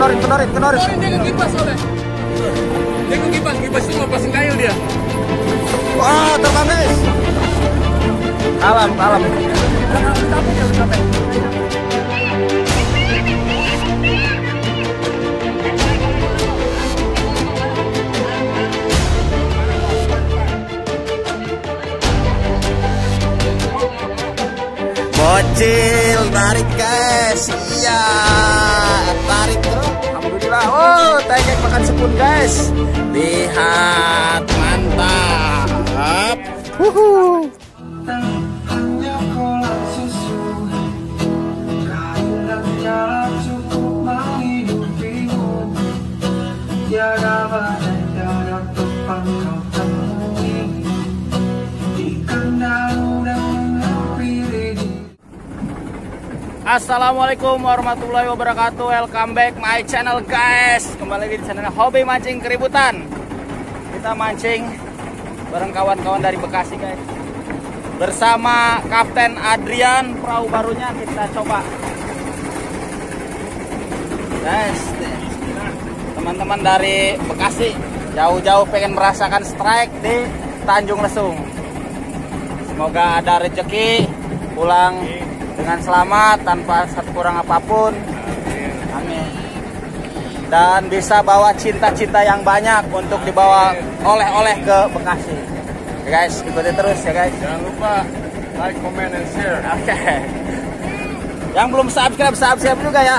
kendorin. Kendorin dia ngekipas oleh. Dia ngekipas itu mau pasang kayu dia. Wah, terkambes. Alam. Bocil, tarik guys. Iya, tarik bro. Alhamdulillah. Oh, tarik makan sepun guys. Lihat, mantap. Wuhu. Assalamualaikum warahmatullahi wabarakatuh. Welcome back my channel guys. Kembali lagi di channel Hobi Mancing Keributan. Kita mancing bareng kawan-kawan dari Bekasi guys. Bersama Kapten Adrian, perahu barunya kita coba guys. Teman-teman dari Bekasi jauh-jauh pengen merasakan strike di Tanjung Lesung. Semoga ada rezeki pulang dengan selamat tanpa satu kurang apapun. Amin. Dan bisa bawa cinta-cinta yang banyak untuk dibawa oleh-oleh ke Bekasi. Oke guys, ikuti terus ya guys. Jangan lupa like, comment, and share. Oke. Yang belum subscribe juga ya.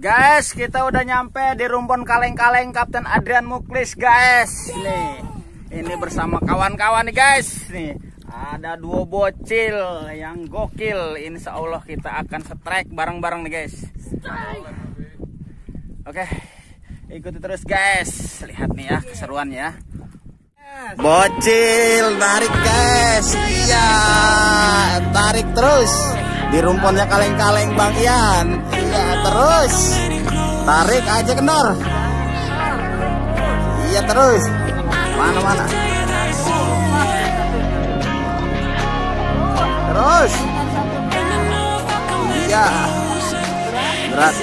Guys, kita udah nyampe di rumpon kaleng-kaleng Kapten Adrian Muklis guys. Nih, ini bersama kawan-kawan nih guys. Nih, ada dua bocil yang gokil. Insya Allah kita akan strike bareng-bareng nih guys. Oke, ikuti terus guys. Lihat nih ya keseruannya. Bocil tarik guys. Iya, tarik terus. Di rumponnya kaleng-kaleng Bang Ian. Iya, terus. Tarik aja kendor. Iya, terus. Mana-mana. Terus. Iya. Berat.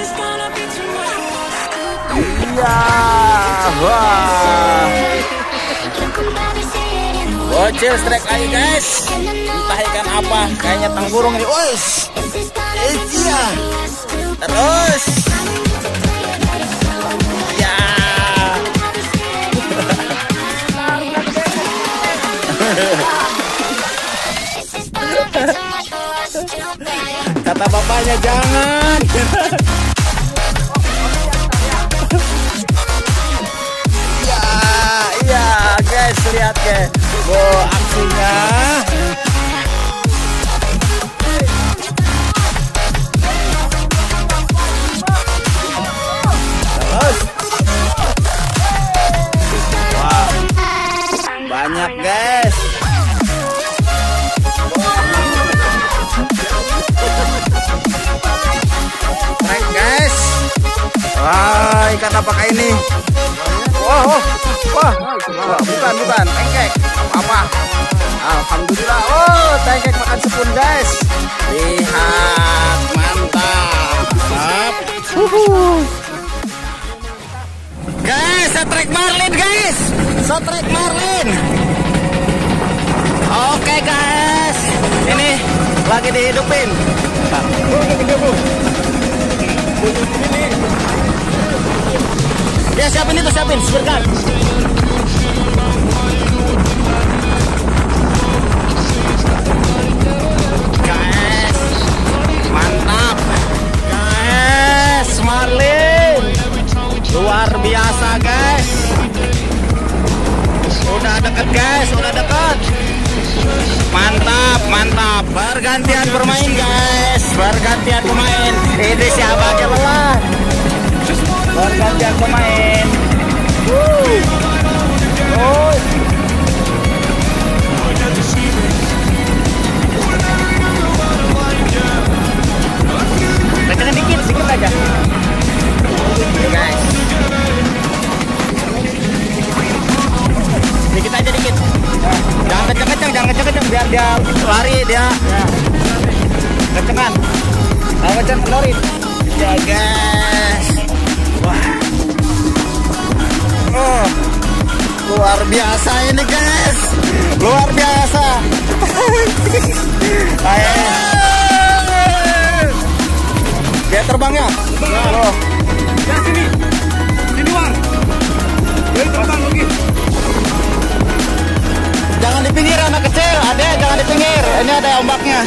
Iya. Wah. Bocil strike aja guys. Entah ikan apa, kayaknya tangkurung ini. Ois. Iya. Terus. Ya. Kata bapaknya jangan. Ya, guys, lihat guys. Wow, aksinya. Banyak guys. Strike guys. Wah, ikan apakah ini? Wah. Bukan. Tengkek. Apa? Alhamdulillah. Oh, tengkek makan sepun guys. Lihat, mantap. Guys, strike marlin guys. Strike marlin. Oke guys, ini lagi dihidupin. Ya siapin sebentar. Guys, mantap. Guys, marlin luar biasa guys. Udah deket guys. Mantap. Bergantian bermain guys. Ini siapa aja lelah. Bergantian bermain. biasa ini guys, luar biasa. Dia terbang ya? Loh. Ya sini, sini war. Dia terbang lagi. Jangan di pinggir anak kecil, adek jangan di pinggir. Ini ada ombaknya.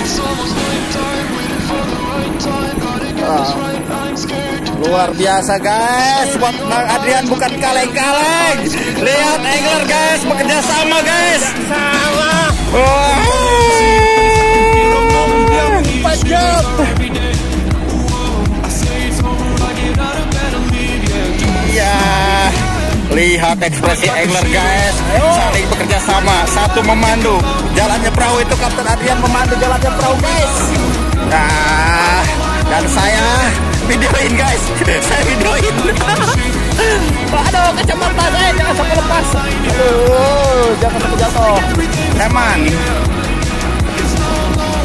Luar biasa guys, buat Bang Adrian bukan kaleng-kaleng. Lihat angler guys, bekerja sama guys. Sama. Pajak. Ya, lihat ekspresi angler guys, saling bekerja sama, satu memandu. Jalannya perahu itu Kapten Adrian memandu jalannya perahu guys. Nah, dan saya videoin guys, saya videoin. Aduh, kacamata saya jangan sampai lepas. Aduh, jangan sampai jatuh. Teman,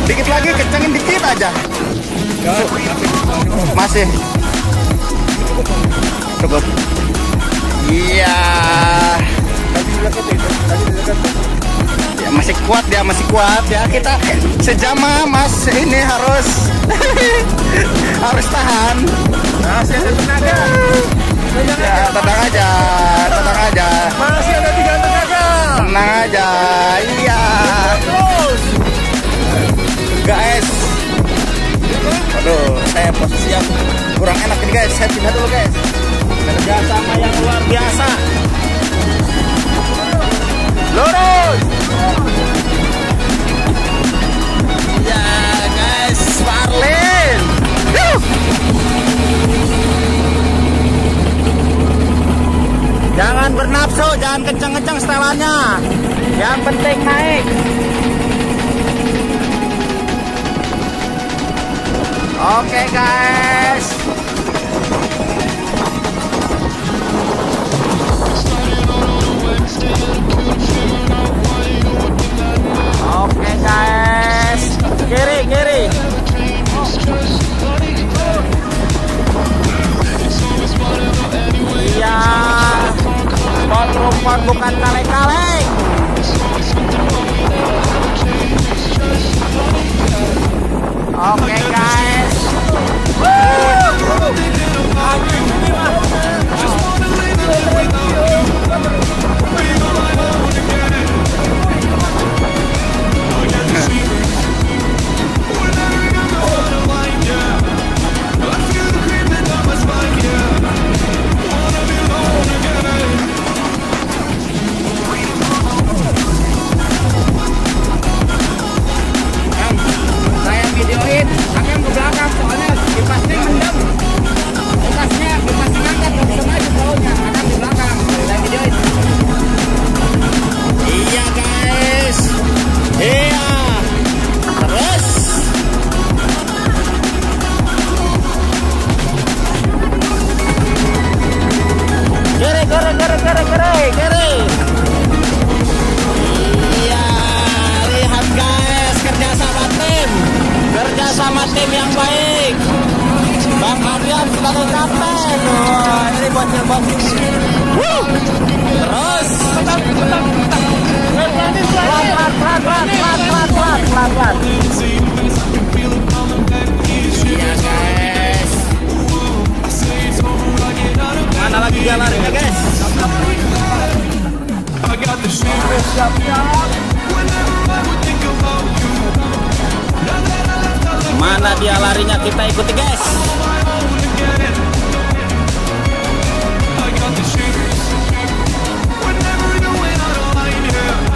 dikit lagi, kencengin dikit aja. Masih cukup. Iya. Ya, masih kuat dia, masih kuat ya. Kita sejama mas ini harus harus tahan. Masih ada tenaga. Ya, tenang aja, tenang aja. Masih ada 3 tenaga. Tenang aja, iya. Guys, aduh, saya posisi yang kurang enak ini guys. Saya pindah dulu guys. Kerja sama yang luar biasa. Lurus. Ya guys, Marlin. Jangan bernafsu, jangan kenceng-kenceng setelannya. Yang penting naik. Oke guys. Oke guys, kiri kiri. Iya, kontrol bukan kaleng-kaleng. Oke guys. Mana dia larinya, kita ikuti guys.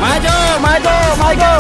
Maju, maju, maju.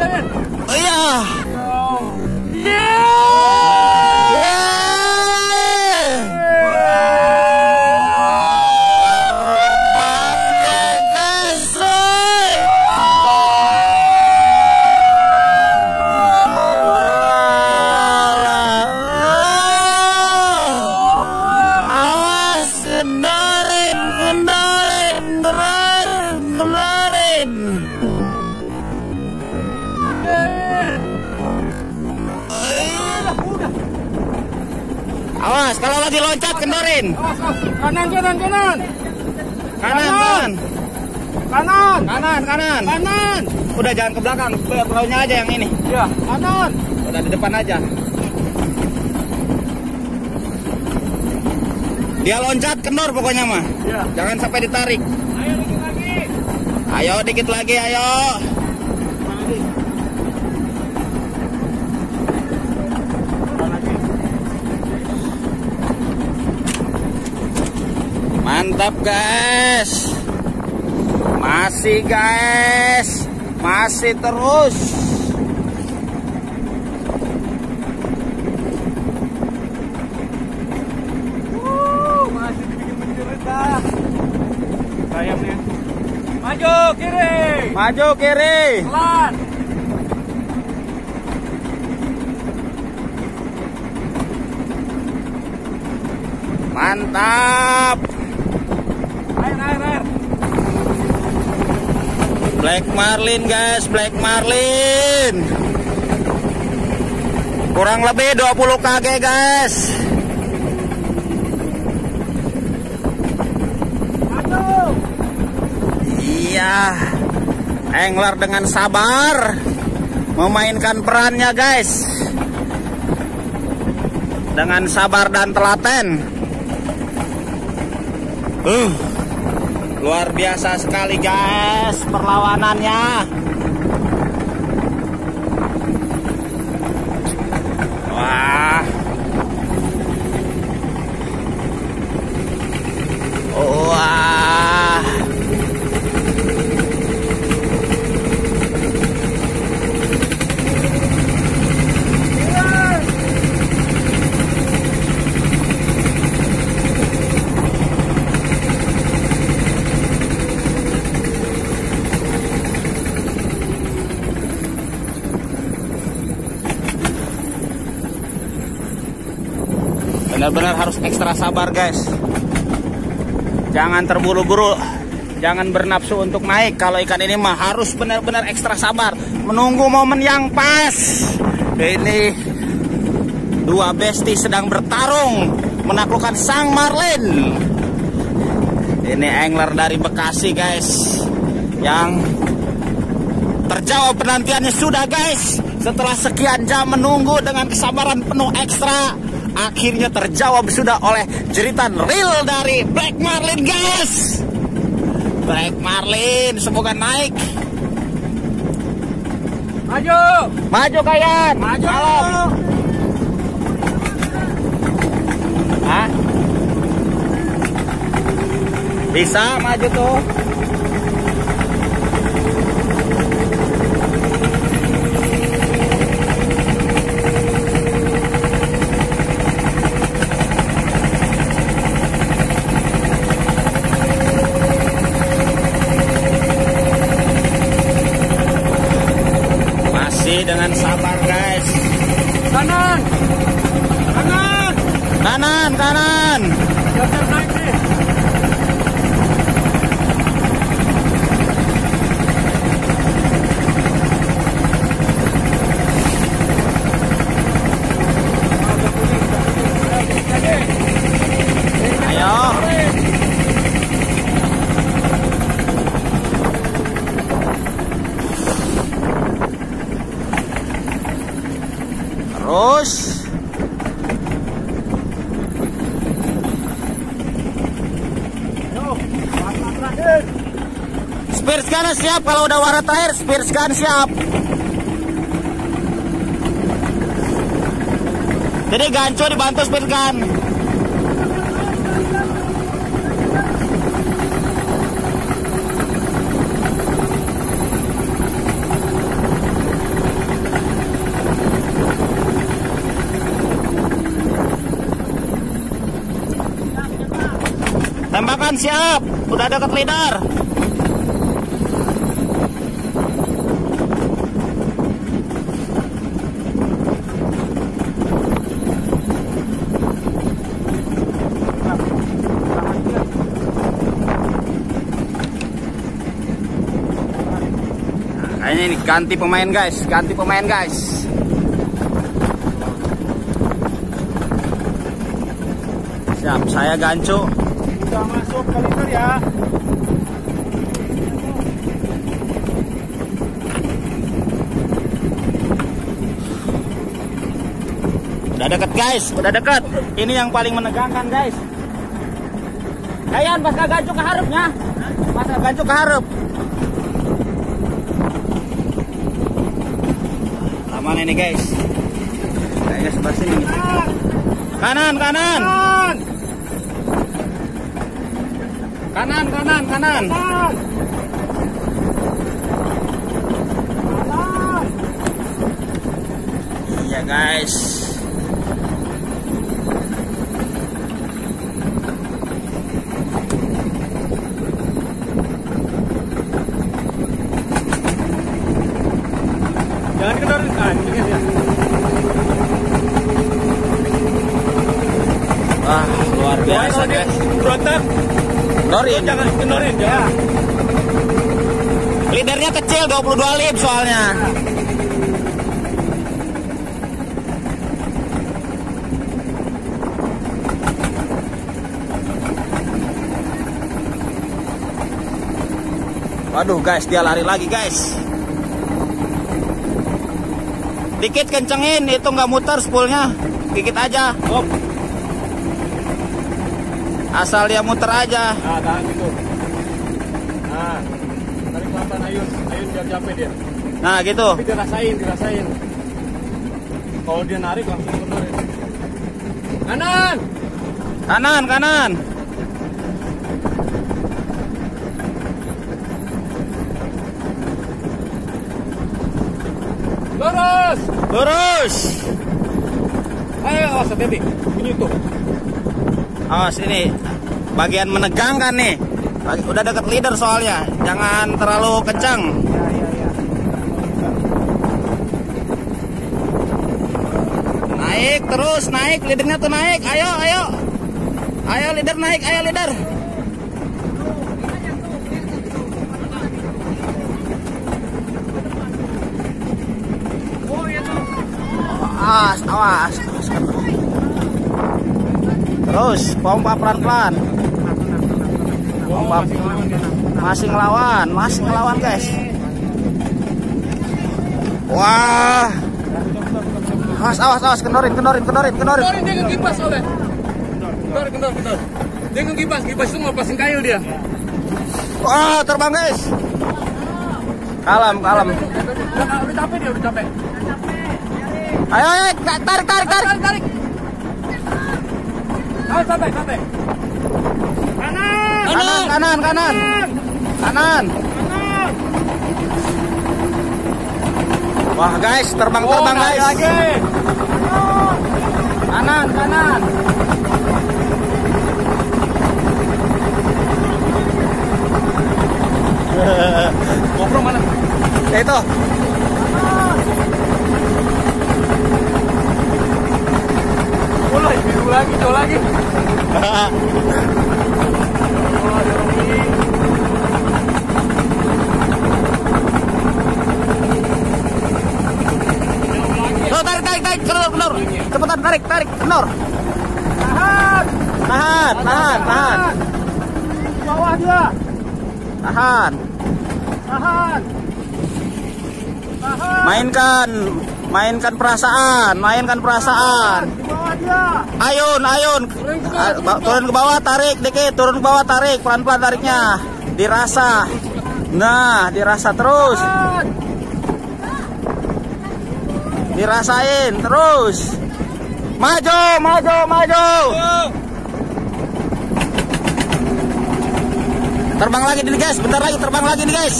Daniel. Oh iya. Oh. Yeah. Awas, kalau lagi loncat kendorin. Kanan, kanan, kanan. Kanan, kanan. Kanan, kanan, kanan. Kanan. Udah jangan ke belakang, perahunya aja yang ini. Iya, kanan. Udah di depan aja. Dia loncat kendor pokoknya mah. Iya. Jangan sampai ditarik. Ayo dikit lagi. Ayo dikit lagi, ayo. Mantap guys, masih guys, masih terus. Masih dibikin rendah. Sayapnya. Maju kiri. Maju kiri. Pelan. Mantap. Black Marlin guys, Black Marlin. Kurang lebih 20 kg guys. Aduh. Iya. Angler dengan sabar memainkan perannya guys. Dengan sabar dan telaten. Luar biasa sekali guys perlawanannya. Wah. Wah. Benar-benar harus ekstra sabar guys. Jangan terburu-buru, jangan bernafsu untuk naik. Kalau ikan ini mah harus benar-benar ekstra sabar, menunggu momen yang pas. Ini dua besti sedang bertarung menaklukkan sang marlin. Ini angler dari Bekasi guys, yang terjawab penantiannya sudah guys. Setelah sekian jam menunggu dengan kesabaran penuh ekstra, akhirnya terjawab sudah oleh jeritan real dari Black Marlin guys. Black Marlin semoga naik. Maju. Maju kalian. Maju. Salam. Hah? Bisa maju tuh. Dengan sabar guys. Kanan, kanan, kanan, kanan. Terus Spearskan siap. Kalau udah warna terakhir Spearskan siap. Jadi gancu dibantu Spearskan. siap, udah deket lidar. Kayaknya ini ganti pemain guys, ganti pemain guys. Siap, saya gancu. Sudah masuk ke liter ya. Udah deket guys, udah deket. Ini yang paling menegangkan guys. Kayan pasca gancu ke harapnya. Pasca gancu ke harap. Mana ini guys? Kayaknya sebelah sini. Kanan, kanan. Kanan, kanan, kanan. Iya guys. Jangan kendor kancingnya ya. Wah, luar biasa guys. Berontak. Kendorin. Jangan kendorin ya. Lidernya kecil 22 lip soalnya. Waduh guys, dia lari lagi guys. Dikit kencengin, itu nggak muter spoolnya, dikit aja. Stop. Asal dia muter aja. Nah, tahan gitu. Nah, tarik pelan-pelan ayun biar capek dia. Nah, gitu. Tapi dirasain, dirasain. Kalau dia narik langsung bener. Kanan, kanan, kanan. Lurus, lurus. Ayo, awas hati-hati. Ini tuh. Awas ini, bagian menegangkan nih. Udah dekat leader soalnya, jangan terlalu kencang. Ya, ya, ya. Naik terus, naik leadernya tuh naik. Ayo, ayo, ayo leader naik, ayo leader. Awas, awas, awas. Terus pompa pelan-pelan. Pompa masih ngelawan guys. Wah. Awas, awas, awas, kendorin, kendorin, kendorin, kendorin. Kendorin dia ngekipas oleh. Kendor, kendor, kendor. Dia ngekipas, kipas itu ngelepasin kail dia. Wah, terbang guys. Kalem, kalem. Udah capek dia, udah capek. Ayo, ayo, tarik, tarik, tarik, tarik, tarik. Ayo, santai, santai. Kanan, kanan, kanan, kanan, kanan. Wah guys, terbang, terbang guys. Kanan, kanan. Kopro mana? Itu. Lagi, coba lagi. Loh, tarik, tarik, tarik, kenor. Cepetan, tarik, tarik, kenor. Tahan, tahan, tahan, tahan. Di bawah dia. Tahan, tahan, tahan. Mainkan, mainkan perasaan, mainkan perasaan. Ayun, ayun, turun ke bawah, tarik dikit, turun ke bawah, tarik, pelan-pelan tariknya, dirasa. Nah, dirasa terus. Dirasain terus. Maju, maju, maju. Terbang lagi nih guys, bentar lagi terbang lagi nih guys.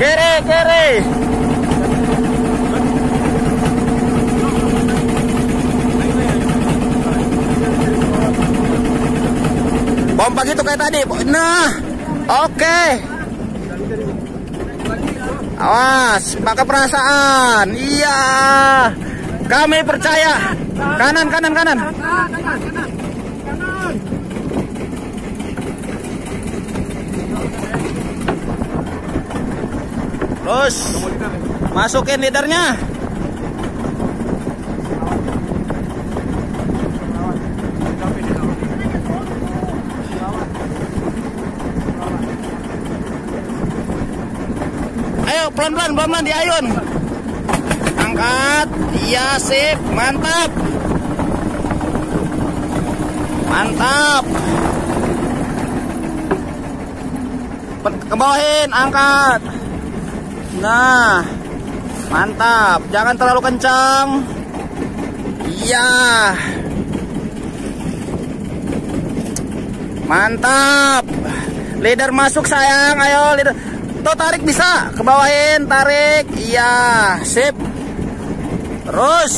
Kiri, kiri. tadi. Nah, oke. Awas, pakai perasaan. Iya. Kami percaya. Kanan, kanan, kanan. Terus masukin leadernya. Ayo pelan-pelan, pelan-pelan diayun. Angkat. Iya, sip, mantap. Mantap. Kebawahin, angkat. Nah, mantap. Jangan terlalu kencang. Iya. Mantap. Leader masuk sayang. Ayo leader. Tuh tarik bisa. Kebawahin, tarik. Iya, sip. Terus.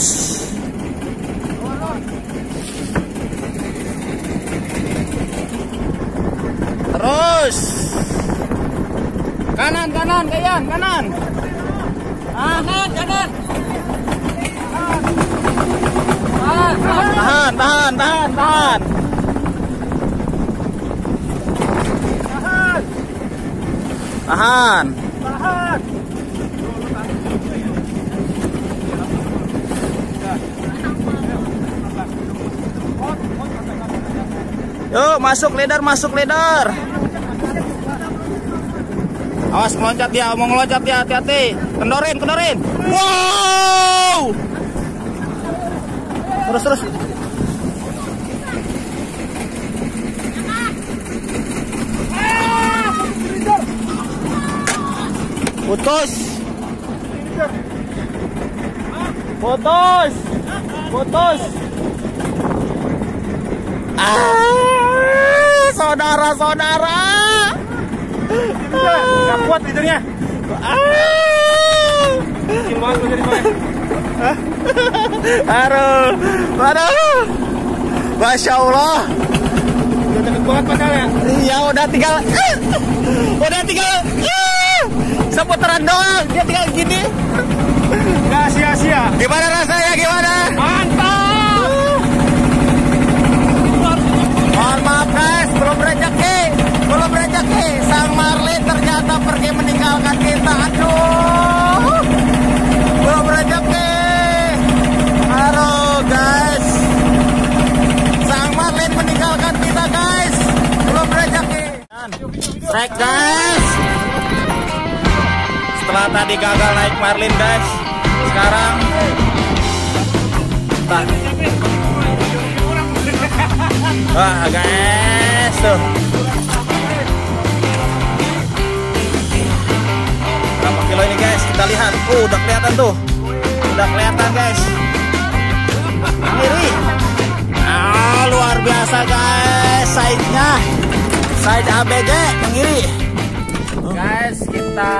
Terus. Kanan, kanan, kanan, kanan. Kanan, kanan. Tahan, tahan, tahan, tahan. Tahan. Tahan. Yuk, masuk leader, masuk leader. Awas meloncat dia, mau ngeloncat dia, hati-hati. Kendorin, kendorin. Wow! Terus, terus. Putus. Putus. Putus. Ah, saudara-saudara. Nggak kuat leadernya. Aduh, aduh. Masya Allah. Udah deket banget pasalnya. Iya, udah tinggal. Udah tinggal. Seputaran doang. Dia tinggal gini. Nggak sia-sia. Gimana rasanya, gimana? Mantap. Mohon maaf guys, belum rezeki. Belum rezeki. Sang Marlin ternyata pergi meninggalkan kita. Aduh. Belum rezeki. Halo guys. Sang Marlin meninggalkan kita guys. Belum rezeki. Strike guys. Setelah tadi gagal naik Marlin guys, sekarang wah guys tuh. Berapa kilo ini guys? Kita lihat. Udah kelihatan tuh. Udah kelihatan guys. Kiri. Ah, luar biasa guys. Size-nya. Size ABG mengiri. Guys, kita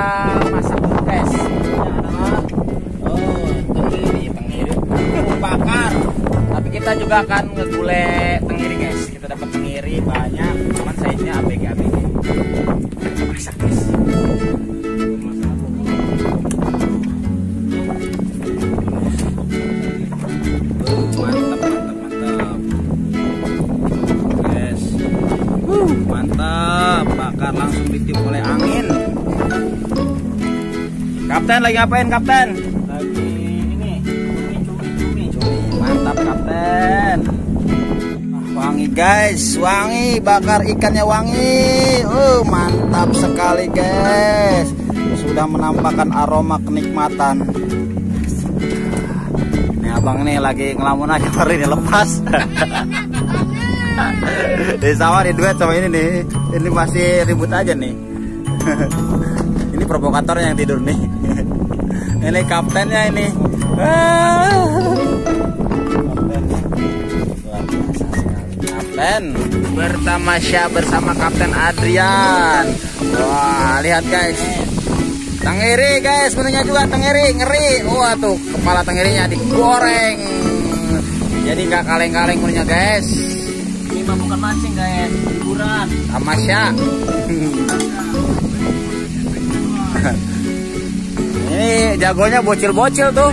masak guys. Bakar, tapi kita juga akan ngegule tenggiri guys. Kita dapat tenggiri banyak, cuman size-nya ABG. Kita masak guys. Mantap, mantap, mantap. Guys, mantap. Bakar langsung ditiup oleh angin. Kapten lagi ngapain kapten? Lagi. Mantap kapten. Wangi guys, wangi. Bakar ikannya wangi. Mantap sekali guys. Sudah menampakkan aroma kenikmatan. Ini abang nih lagi ngelamun aja, hari ini lepas. Di sawah di duet sama ini nih. Ini masih ribut aja nih. Ini provokator yang tidur nih. Ini kaptennya ini. Dan bertamasya bersama Kapten Adrian. Wah, lihat guys. Tenggiri guys, kuningnya juga tenggiri, ngeri. Wah tuh, kepala tenggirinya digoreng. Jadi nggak kaleng-kaleng kuningnya guys. ini mah bukan mancing guys, hiburan. Amasya. Ini jagonya bocil-bocil tuh.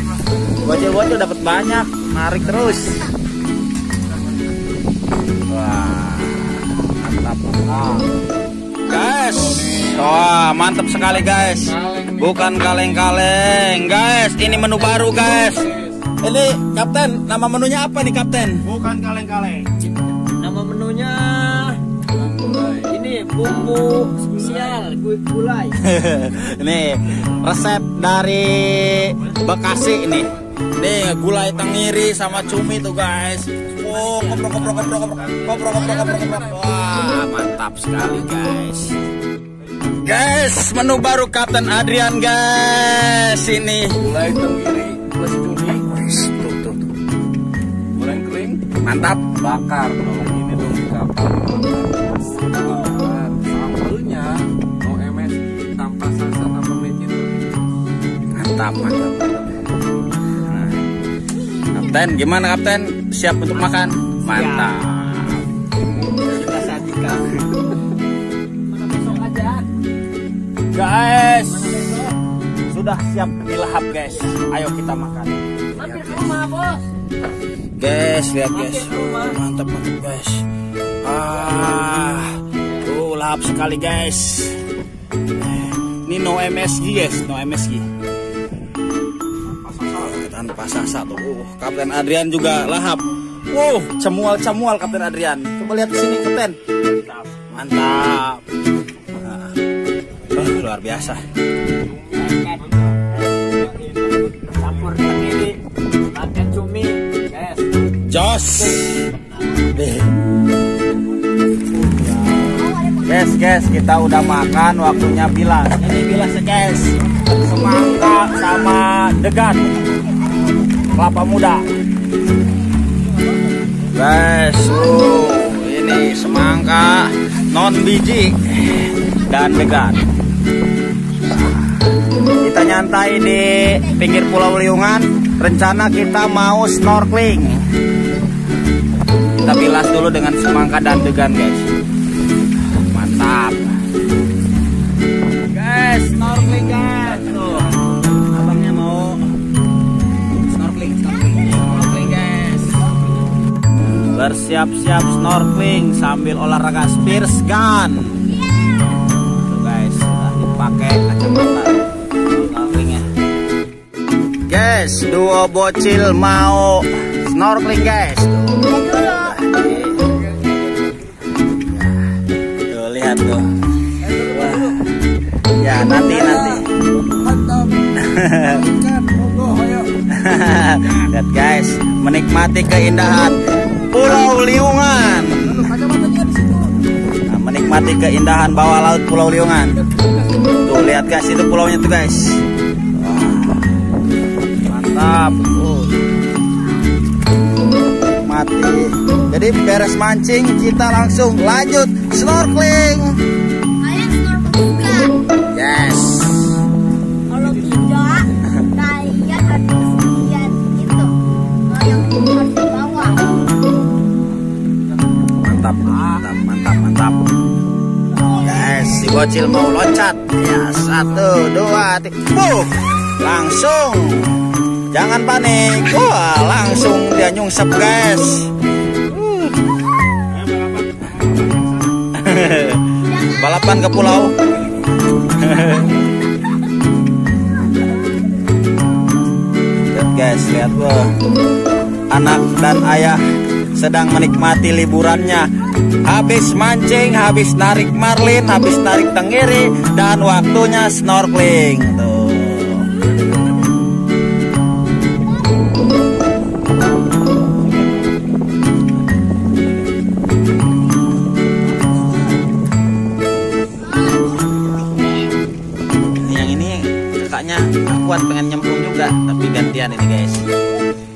Bocil-bocil dapat banyak, narik terus. Wah, mantap. Wow. Guys, wah mantap sekali guys. Bukan kaleng-kaleng guys, ini menu baru guys. Ini Kapten, nama menunya apa nih Kapten? Bukan kaleng-kaleng. Nama menunya ini bumbu spesial gulai. Nih resep dari Bekasi ini. Nih gulai tenggiri sama cumi tuh guys. Oh koprok. Wah mantap sekali guys. Guys menu baru Kapten Adrian guys ini. Gulai tenggiri plus cumi. Goreng kering. Mantap bakar. Ini dong Kapten. Mantap. Nah. Kapten, gimana Kapten? Siap untuk makan? Mantap. Kita sajikan. Besok aja. Guys, sudah siap dilahap guys. Ayo kita makan. Mampir ke rumah bos. Guys, lihat guys. Mantap guys. Ah, tuh lahap sekali guys. Ini no MSG guys, no MSG. Tanpa sasa tuh. Kapten Adrian juga lahap. Wow, cemual-cemual Kapten Adrian. Coba lihat di sini Kapten. Mantap. Nah. Luar biasa. Campur ini pakai cumi, guys. Jos. Guys, guys, kita udah makan, waktunya bilas. Ini bilas guys. Semangka sama degan. Kelapa muda guys, ini semangka non biji dan degan. Kita nyantai di pinggir Pulau Liwungan. Rencana kita mau snorkeling. Kita bilas dulu dengan semangka dan degan guys. Mantap guys, snorkeling guys. Abangnya mau snorkeling guys. Bersiap-siap snorkeling sambil olahraga spears gun. Tuh guys, sudah dipakai kacamata snorkelingnya. Guys, duo bocil mau snorkeling guys. Tuh lihat tuh. Wah. Ya nanti. Lihat guys, menikmati keindahan Pulau Liwungan. Nah, menikmati keindahan bawah laut Pulau Liwungan. Tuh lihat guys, itu pulaunya tuh guys. Wah, mantap. Mati. Jadi beres mancing, kita langsung lanjut snorkeling. Yes. Mantap. Guys, si bocil mau loncat. Ya, 1, 2, 3. Boom. Langsung. Jangan panik. Wah, langsung dia nyungsep, guys. Balapan ke pulau. Lihat guys, lihat loh. Anak dan ayah sedang menikmati liburannya. Habis mancing, habis narik marlin, habis narik tenggiri, dan waktunya snorkeling. Tuh. Yang ini kakaknya kuat pengen nyemplung juga, tapi gantian ini guys.